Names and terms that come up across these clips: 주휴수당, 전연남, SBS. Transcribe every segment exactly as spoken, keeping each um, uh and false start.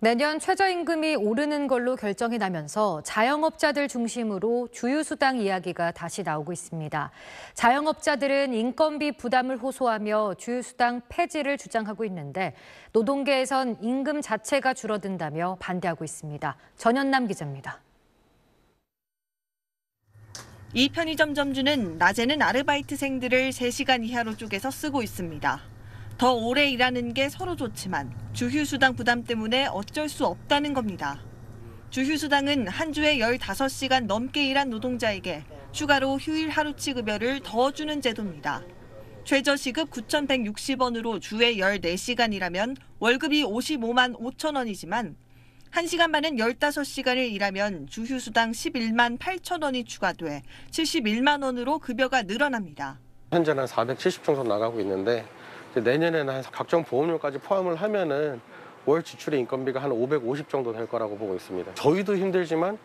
내년 최저임금이 오르는 걸로 결정이 나면서 자영업자들 중심으로 주휴수당 이야기가 다시 나오고 있습니다. 자영업자들은 인건비 부담을 호소하며 주휴수당 폐지를 주장하고 있는데 노동계에선 임금 자체가 줄어든다며 반대하고 있습니다. 전연남 기자입니다. 이 편의점 점주는 낮에는 아르바이트생들을 세 시간 이하로 쪼개서 쓰고 있습니다. 더 오래 일하는 게 서로 좋지만 주휴수당 부담 때문에 어쩔 수 없다는 겁니다. 주휴수당은 한 주에 열다섯 시간 넘게 일한 노동자에게 추가로 휴일 하루치 급여를 더 주는 제도입니다. 최저시급 구천백육십 원으로 주에 열네 시간 일하면 월급이 오십오만 오천 원이지만 한 시간만은 열다섯 시간을 일하면 주휴수당 십일만 팔천 원이 추가돼 칠십일만 원으로 급여가 늘어납니다. 현재는 사백칠십 정도 나가고 있는데 내년에는 각종 보험료까지 포함을 하면은 월 지출의 인건비가 한 오백오십 정도 될 거라고 보고 있습니다. 저희도 힘들지만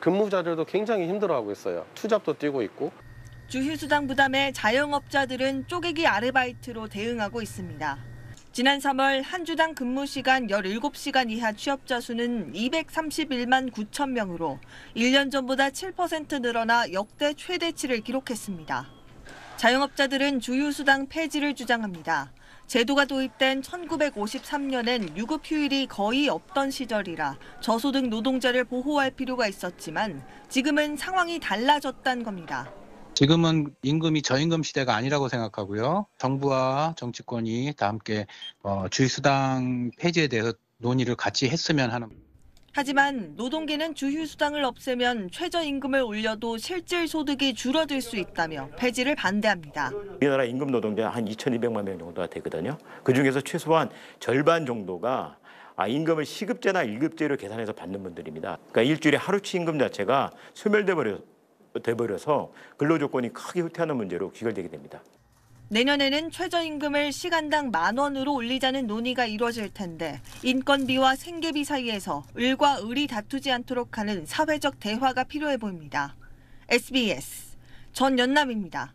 근무자들도 굉장히 힘들어하고 있어요. 투잡도 뛰고 있고. 주휴수당 부담에 자영업자들은 쪼개기 아르바이트로 대응하고 있습니다. 지난 삼월 한 주당 근무 시간 열일곱 시간 이하 취업자 수는 이백삼십일만 구천 명으로 일 년 전보다 칠 퍼센트 늘어나 역대 최대치를 기록했습니다. 자영업자들은 주휴수당 폐지를 주장합니다. 제도가 도입된 천구백오십삼 년엔 유급 휴일이 거의 없던 시절이라 저소득 노동자를 보호할 필요가 있었지만 지금은 상황이 달라졌다는 겁니다. 지금은 임금이 저임금 시대가 아니라고 생각하고요. 정부와 정치권이 다 함께 주휴수당 폐지에 대해서 논의를 같이 했으면 하는 겁니다. 하지만 노동계는 주휴수당을 없애면 최저임금을 올려도 실질 소득이 줄어들 수 있다며 폐지를 반대합니다. 우리나라 임금 노동자 한 이천이백만 명 정도가 되거든요. 그중에서 최소한 절반 정도가 임금을 시급제나 일급제로 계산해서 받는 분들입니다. 그러니까 일주일에 하루치 임금 자체가 소멸돼버려서 근로조건이 크게 후퇴하는 문제로 귀결되게 됩니다. 내년에는 최저임금을 시간당 만 원으로 올리자는 논의가 이루어질 텐데 인건비와 생계비 사이에서 을과 을이 다투지 않도록 하는 사회적 대화가 필요해 보입니다. 에스비에스 전연남입니다.